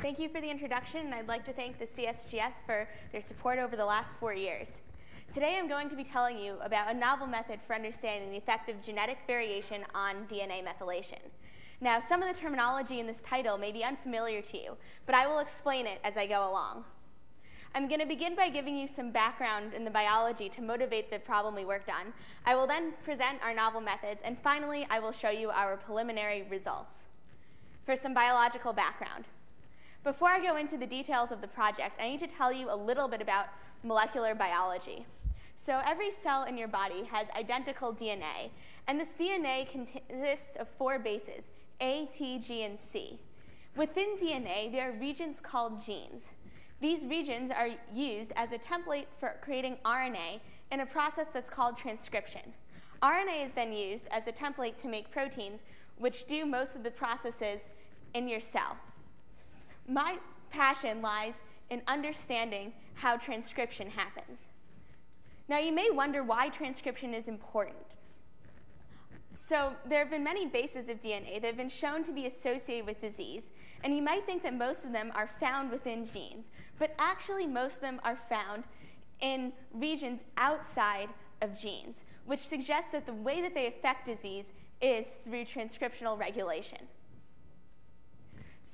Thank you for the introduction, and I'd like to thank the CSGF for their support over the last 4 years. Today I'm going to be telling you about a novel method for understanding the effect of genetic variation on DNA methylation. Now, some of the terminology in this title may be unfamiliar to you, but I will explain it as I go along. I'm going to begin by giving you some background in the biology to motivate the problem we worked on. I will then present our novel methods, and finally I will show you our preliminary results. For some biological background. Before I go into the details of the project, I need to tell you a little bit about molecular biology. So every cell in your body has identical DNA, and this DNA consists of four bases, A, T, G, and C. Within DNA, there are regions called genes. These regions are used as a template for creating RNA in a process that's called transcription. RNA is then used as a template to make proteins, which do most of the processes in your cell. My passion lies in understanding how transcription happens. Now, you may wonder why transcription is important. So there have been many bases of DNA that have been shown to be associated with disease, and you might think that most of them are found within genes, but actually most of them are found in regions outside of genes, which suggests that the way that they affect disease is through transcriptional regulation.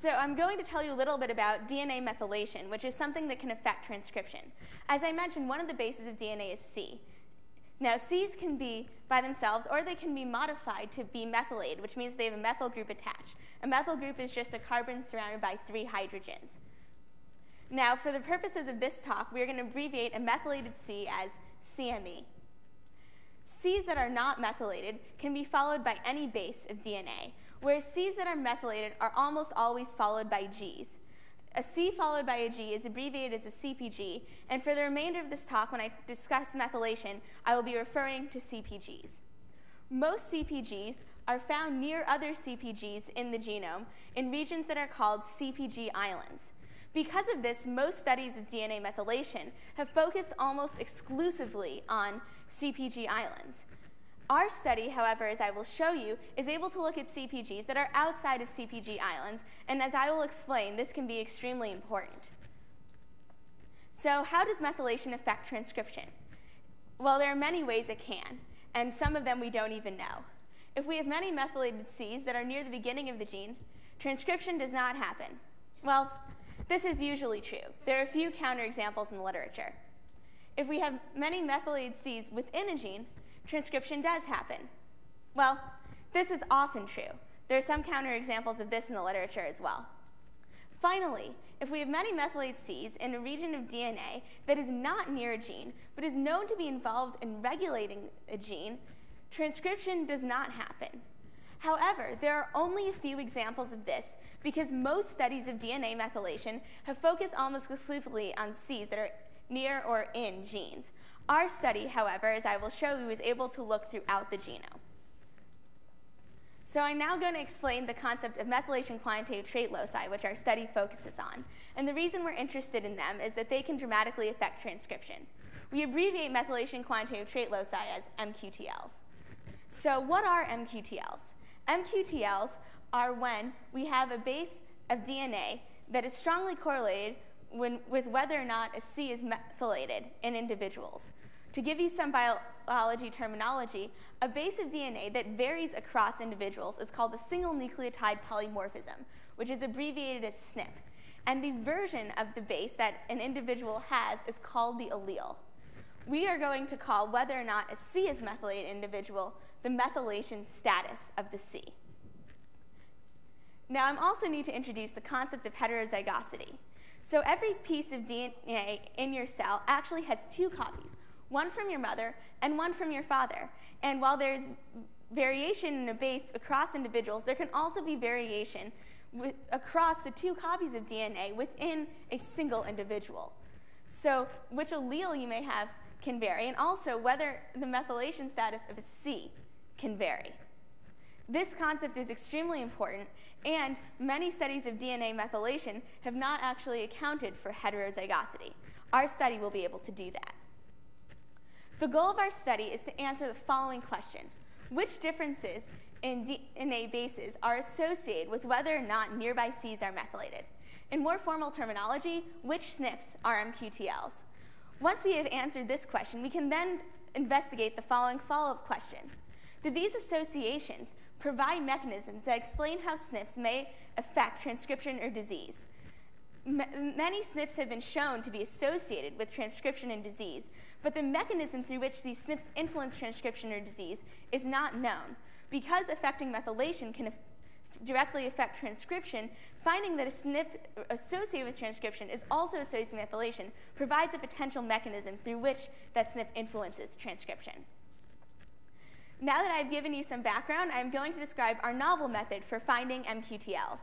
So I'm going to tell you a little bit about DNA methylation, which is something that can affect transcription. As I mentioned, one of the bases of DNA is C. Now, Cs can be by themselves, or they can be modified to be methylated, which means they have a methyl group attached. A methyl group is just a carbon surrounded by three hydrogens. Now, for the purposes of this talk, we're going to abbreviate a methylated C as CME. Cs that are not methylated can be followed by any base of DNA, whereas Cs that are methylated are almost always followed by Gs. A C followed by a G is abbreviated as a CpG, and for the remainder of this talk, when I discuss methylation, I will be referring to CpGs. Most CpGs are found near other CpGs in the genome in regions that are called CpG islands. Because of this, most studies of DNA methylation have focused almost exclusively on CpG islands. Our study, however, as I will show you, is able to look at CpGs that are outside of CpG islands, and as I will explain, this can be extremely important. So how does methylation affect transcription? Well, there are many ways it can, and some of them we don't even know. If we have many methylated Cs that are near the beginning of the gene, transcription does not happen. Well, this is usually true. There are a few counterexamples in the literature. If we have many methylated Cs within a gene, transcription does happen. Well, this is often true. There are some counterexamples of this in the literature as well. Finally, if we have many methylated Cs in a region of DNA that is not near a gene, but is known to be involved in regulating a gene, transcription does not happen. However, there are only a few examples of this because most studies of DNA methylation have focused almost exclusively on Cs that are near or in genes. Our study, however, as I will show you, is able to look throughout the genome. So I'm now going to explain the concept of methylation quantitative trait loci, which our study focuses on. And the reason we're interested in them is that they can dramatically affect transcription. We abbreviate methylation quantitative trait loci as MQTLs. So what are MQTLs? MQTLs are when we have a base of DNA that is strongly correlated with whether or not a C is methylated in individuals. To give you some biology terminology, a base of DNA that varies across individuals is called a single nucleotide polymorphism, which is abbreviated as SNP. And the version of the base that an individual has is called the allele. We are going to call whether or not a C is methylated individual the methylation status of the C. Now, I also need to introduce the concept of heterozygosity. So every piece of DNA in your cell actually has two copies, one from your mother and one from your father. And while there's variation in a base across individuals, there can also be variation across the two copies of DNA within a single individual. So which allele you may have can vary, and also whether the methylation status of a C can vary. This concept is extremely important, and many studies of DNA methylation have not actually accounted for heterozygosity. Our study will be able to do that. The goal of our study is to answer the following question: which differences in DNA bases are associated with whether or not nearby Cs are methylated. In more formal terminology, which SNPs are MQTLs? Once we have answered this question, we can then investigate the following follow-up question. Do these associations provide mechanisms that explain how SNPs may affect transcription or disease? Many SNPs have been shown to be associated with transcription and disease, but the mechanism through which these SNPs influence transcription or disease is not known. Because affecting methylation can directly affect transcription, finding that a SNP associated with transcription is also associated with methylation provides a potential mechanism through which that SNP influences transcription. Now that I've given you some background, I'm going to describe our novel method for finding MQTLs.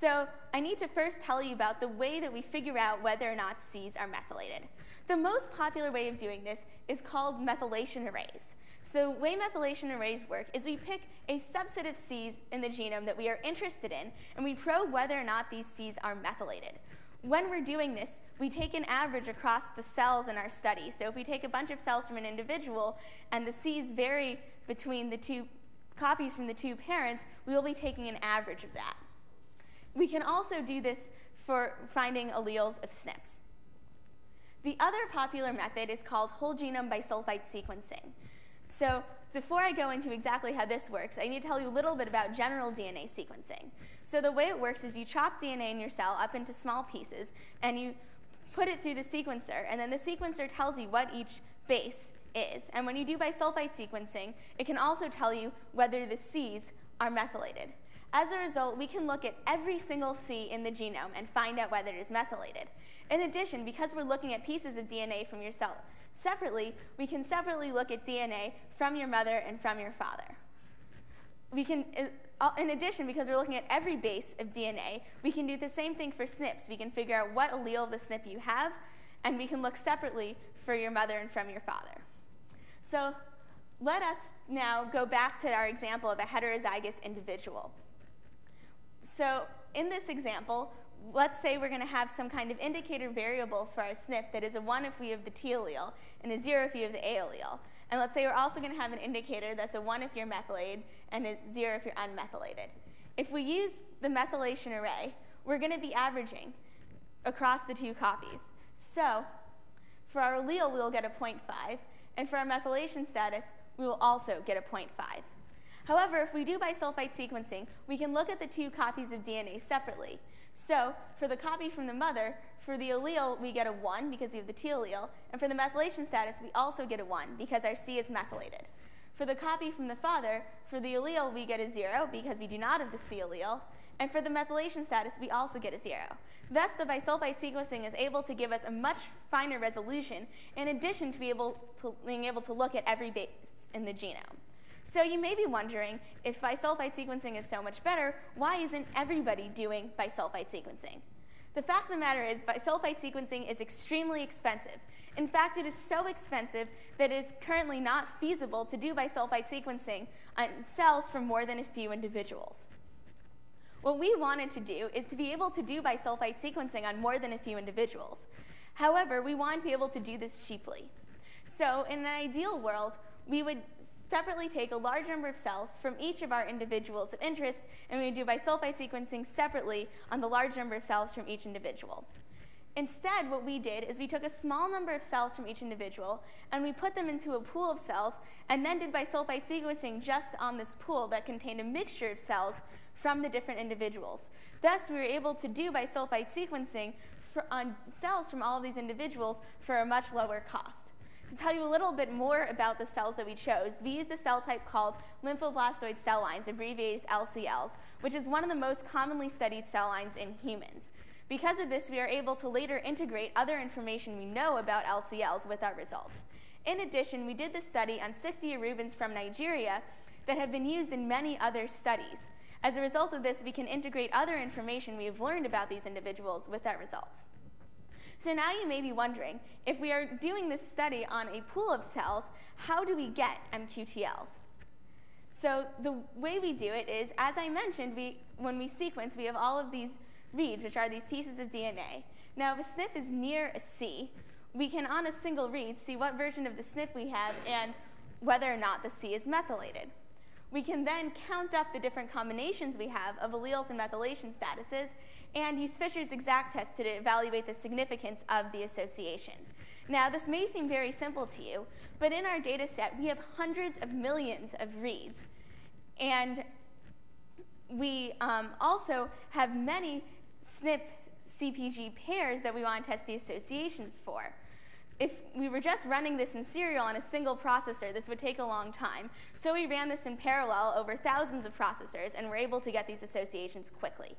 So I need to first tell you about the way that we figure out whether or not Cs are methylated. The most popular way of doing this is called methylation arrays. So the way methylation arrays work is we pick a subset of Cs in the genome that we are interested in, and we probe whether or not these Cs are methylated. When we're doing this, we take an average across the cells in our study. So if we take a bunch of cells from an individual and the Cs vary between the two copies from the two parents, we will be taking an average of that. We can also do this for finding alleles of SNPs. The other popular method is called whole genome bisulfite sequencing. So before I go into exactly how this works, I need to tell you a little bit about general DNA sequencing. So the way it works is you chop DNA in your cell up into small pieces, and you put it through the sequencer, and then the sequencer tells you what each base is. And when you do bisulfite sequencing, it can also tell you whether the Cs are methylated. As a result, we can look at every single C in the genome and find out whether it is methylated. In addition, because we're looking at pieces of DNA from your cell separately, we can separately look at DNA from your mother and from your father. We can, in addition, because we're looking at every base of DNA, we can do the same thing for SNPs. We can figure out what allele of the SNP you have, and we can look separately for your mother and from your father. So let us now go back to our example of a heterozygous individual. So in this example, let's say we're going to have some kind of indicator variable for our SNP that is a 1 if we have the T allele and a 0 if you have the A allele. And let's say we're also going to have an indicator that's a 1 if you're methylated and a 0 if you're unmethylated. If we use the methylation array, we're going to be averaging across the two copies. So for our allele, we'll get a 0.5. And for our methylation status, we will also get a 0.5. However, if we do bisulfite sequencing, we can look at the two copies of DNA separately. So for the copy from the mother, for the allele, we get a 1 because we have the T allele. And for the methylation status, we also get a 1 because our C is methylated. For the copy from the father, for the allele, we get a 0 because we do not have the C allele. And for the methylation status, we also get a 0. Thus, the bisulfite sequencing is able to give us a much finer resolution in addition to being able to look at every base in the genome. So you may be wondering, if bisulfite sequencing is so much better, why isn't everybody doing bisulfite sequencing? The fact of the matter is, bisulfite sequencing is extremely expensive. In fact, it is so expensive that it is currently not feasible to do bisulfite sequencing on cells from more than a few individuals. What we wanted to do is to be able to do bisulfite sequencing on more than a few individuals. However, we want to be able to do this cheaply. So in an ideal world, we would separately take a large number of cells from each of our individuals of interest, and we do bisulfite sequencing separately on the large number of cells from each individual. Instead, what we did is we took a small number of cells from each individual, and we put them into a pool of cells, and then did bisulfite sequencing just on this pool that contained a mixture of cells from the different individuals. Thus, we were able to do bisulfite sequencing on cells from all of these individuals for a much lower cost. To tell you a little bit more about the cells that we chose, we used a cell type called lymphoblastoid cell lines, abbreviated as LCLs, which is one of the most commonly studied cell lines in humans. Because of this, we are able to later integrate other information we know about LCLs with our results. In addition, we did this study on 60 Yorubans from Nigeria that have been used in many other studies. As a result of this, we can integrate other information we have learned about these individuals with our results. So now you may be wondering, if we are doing this study on a pool of cells, how do we get MQTLs? So the way we do it is, as I mentioned, when we sequence, we have all of these reads, which are these pieces of DNA. Now, if a SNP is near a C, we can, on a single read, see what version of the SNP we have and whether or not the C is methylated. We can then count up the different combinations we have of alleles and methylation statuses and use Fisher's exact test to evaluate the significance of the association. Now, this may seem very simple to you, but in our data set, we have hundreds of millions of reads. And we also have many SNP CpG pairs that we want to test the associations for. If we were just running this in serial on a single processor, this would take a long time. So we ran this in parallel over thousands of processors and were able to get these associations quickly.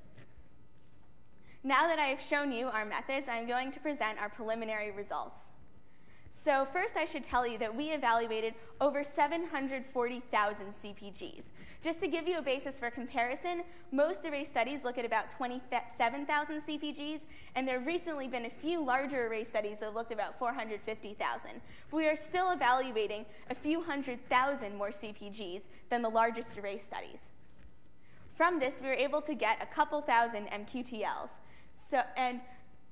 Now that I have shown you our methods, I'm going to present our preliminary results. So first, I should tell you that we evaluated over 740,000 CpGs. Just to give you a basis for comparison, most array studies look at about 27,000 CpGs, and there have recently been a few larger array studies that have looked at about 450,000. We are still evaluating a few hundred thousand more CpGs than the largest array studies. From this, we were able to get a couple thousand MQTLs.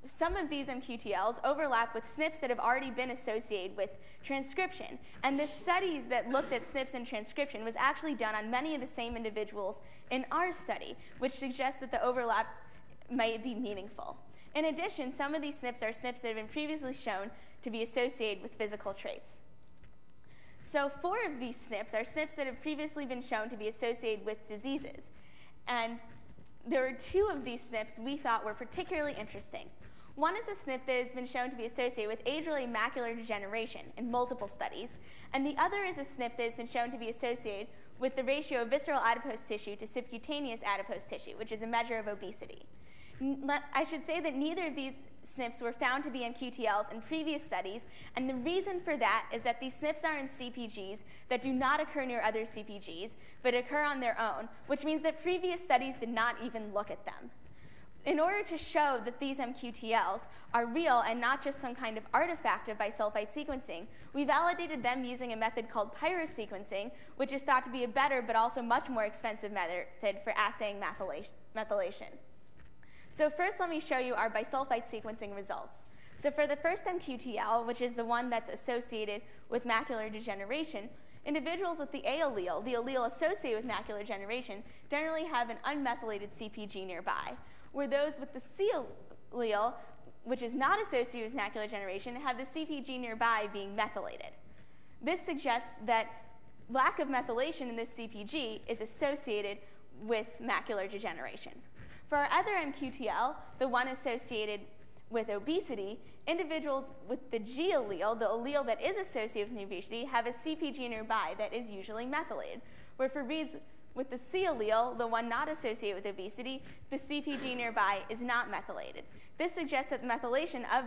Some of these MQTLs overlap with SNPs that have already been associated with transcription. And the studies that looked at SNPs and transcription was actually done on many of the same individuals in our study, which suggests that the overlap might be meaningful. In addition, some of these SNPs are SNPs that have been previously shown to be associated with physical traits. So 4 of these SNPs are SNPs that have previously been shown to be associated with diseases. And there were 2 of these SNPs we thought were particularly interesting. One is a SNP that has been shown to be associated with age-related macular degeneration in multiple studies, and the other is a SNP that has been shown to be associated with the ratio of visceral adipose tissue to subcutaneous adipose tissue, which is a measure of obesity. I should say that neither of these SNPs were found to be MQTLs in previous studies, and the reason for that is that these SNPs are in CpGs that do not occur near other CpGs, but occur on their own, which means that previous studies did not even look at them. In order to show that these MQTLs are real and not just some kind of artifact of bisulfite sequencing, we validated them using a method called pyrosequencing, which is thought to be a better but also much more expensive method for assaying methylation. So first, let me show you our bisulfite sequencing results. So for the first MQTL, which is the one that's associated with macular degeneration, individuals with the A allele, the allele associated with macular degeneration, generally have an unmethylated CpG nearby, where those with the C allele, which is not associated with macular degeneration, have the CpG nearby being methylated. This suggests that lack of methylation in this CpG is associated with macular degeneration. For our other MQTL, the one associated with obesity, individuals with the G allele, the allele that is associated with obesity, have a CpG nearby that is usually methylated, where for reads with the C allele, the one not associated with obesity, the CpG nearby is not methylated. This suggests that the methylation of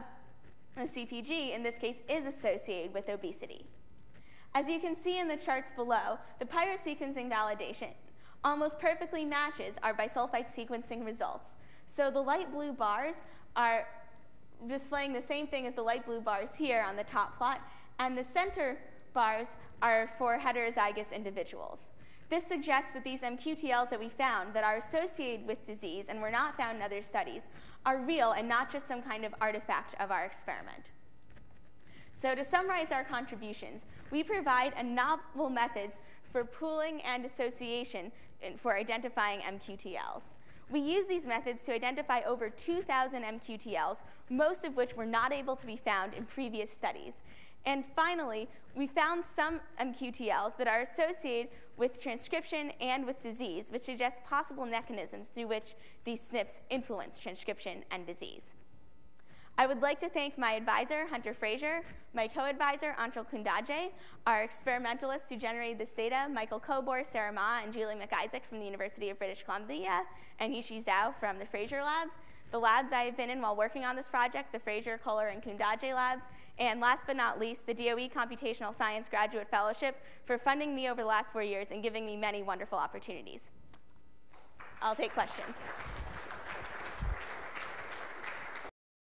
a CpG, in this case, is associated with obesity. As you can see in the charts below, the pyrosequencing validation almost perfectly matches our bisulfite sequencing results. So the light blue bars are displaying the same thing as the light blue bars here on the top plot, and the center bars are for heterozygous individuals. This suggests that these MQTLs that we found that are associated with disease and were not found in other studies are real and not just some kind of artifact of our experiment. So to summarize our contributions, we provide novel methods for pooling and association for identifying MQTLs. We use these methods to identify over 2,000 MQTLs, most of which were not able to be found in previous studies. And finally, we found some MQTLs that are associated with transcription and with disease, which suggests possible mechanisms through which these SNPs influence transcription and disease. I would like to thank my advisor, Hunter Fraser, my co-advisor, Anshul Kundaje, our experimentalists who generated this data, Michael Cobor, Sarah Ma, and Julie McIsaac from the University of British Columbia, and Yishi Zhao from the Fraser lab, the labs I have been in while working on this project, the Fraser, Kohler, and Kundaje labs, and last but not least, the DOE Computational Science Graduate Fellowship for funding me over the last 4 years and giving me many wonderful opportunities. I'll take questions.